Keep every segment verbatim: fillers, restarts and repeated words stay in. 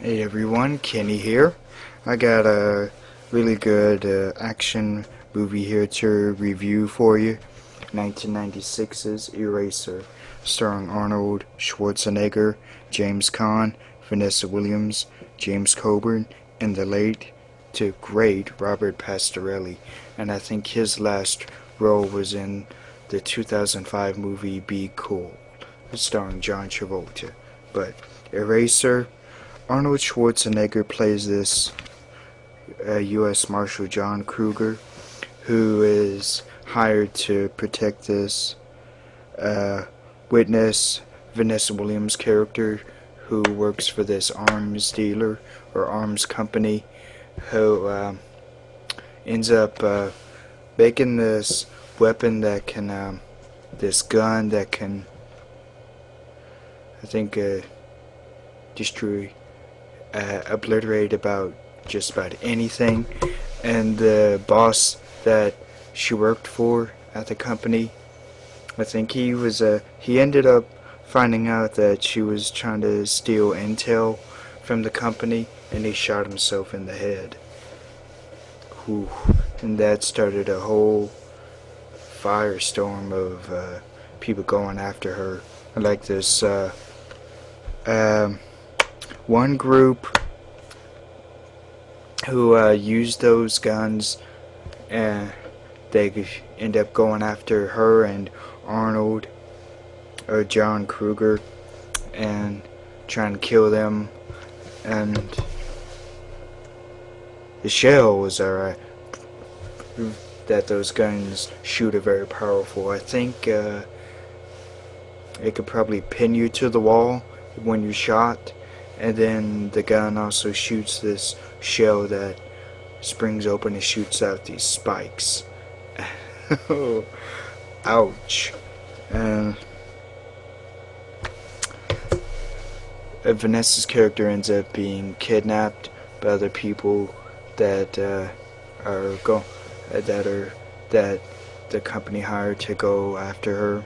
Hey everyone, Kenny here. I got a really good uh, action movie here to review for you. nineteen ninety-six's Eraser, starring Arnold Schwarzenegger, James Caan, Vanessa Williams, James Coburn, and the late to great Robert Pastorelli. And I think his last role was in the two thousand five movie Be Cool, starring John Travolta. But Eraser, Arnold Schwarzenegger plays this uh, U S Marshal John Kruger, who is hired to protect this uh, witness, Vanessa Williams' character, who works for this arms dealer or arms company, who uh, ends up uh, making this weapon that can, um, this gun that can, I think, uh, destroy, uh, obliterate about just about anything. And the boss that she worked for at the company, I think he was, uh, he ended up finding out that she was trying to steal intel from the company, and he shot himself in the head. Whew. And that started a whole firestorm of uh, people going after her. Like this uh, um, one group who uh, used those guns, and they end up going after her and Arnold or John Kruger and trying to kill them. And the shell was alright, that those guns shoot are very powerful. I think uh, it could probably pin you to the wall when you're shot, and then the gun also shoots this shell that springs open and shoots out these spikes. Oh, ouch. And uh, Vanessa's character ends up being kidnapped by other people that uh, are go uh, that are that the company hired to go after her,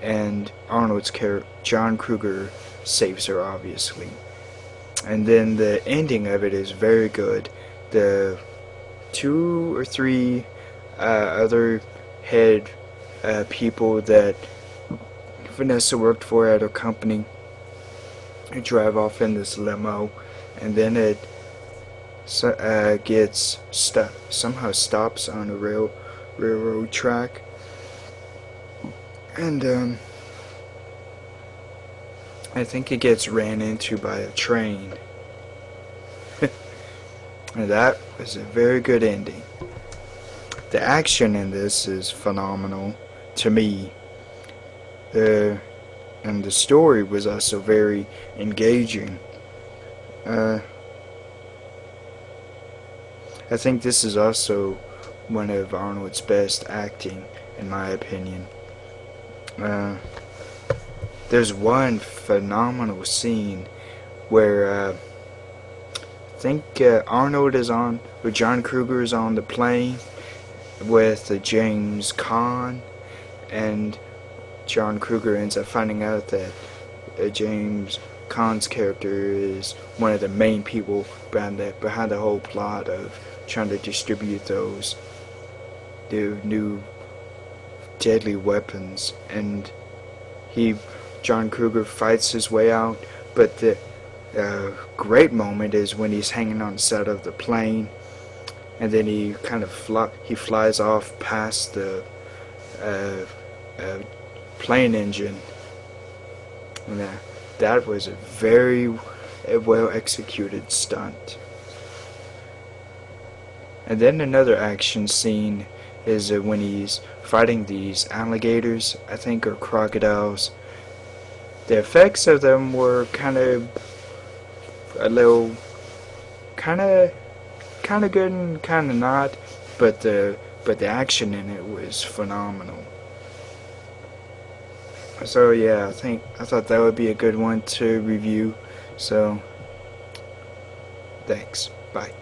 and Arnold's character John Kruger saves her, obviously. And then the ending of it is very good. The two or three uh, other head uh, people that Vanessa worked for at her company drive off in this limo, and then it uh, gets stuck, somehow stops on a rail railroad track, and um, I think it gets ran into by a train. And that was a very good ending. The action in this is phenomenal to me. The, and the story was also very engaging. Uh, I think this is also one of Arnold's best acting, in my opinion. Uh, there's one phenomenal scene where uh, I think uh, Arnold is on, or John Kruger is on the plane with uh, James Caan, and John Kruger ends up finding out that uh, James Caan's character is one of the main people behind the, behind the whole plot of trying to distribute those the new deadly weapons. And he, John Kruger, fights his way out, but the uh, great moment is when he's hanging on the side of the plane, and then he kind of fly, he flies off past the uh, uh, plane engine. And that, that was a very well executed stunt. And then another action scene is uh, when he's fighting these alligators, I think, or crocodiles. The effects of them were kind of a little, kind of, kind of good and kind of not, but the but the action in it was phenomenal. So yeah, I think I thought that would be a good one to review. So thanks, bye.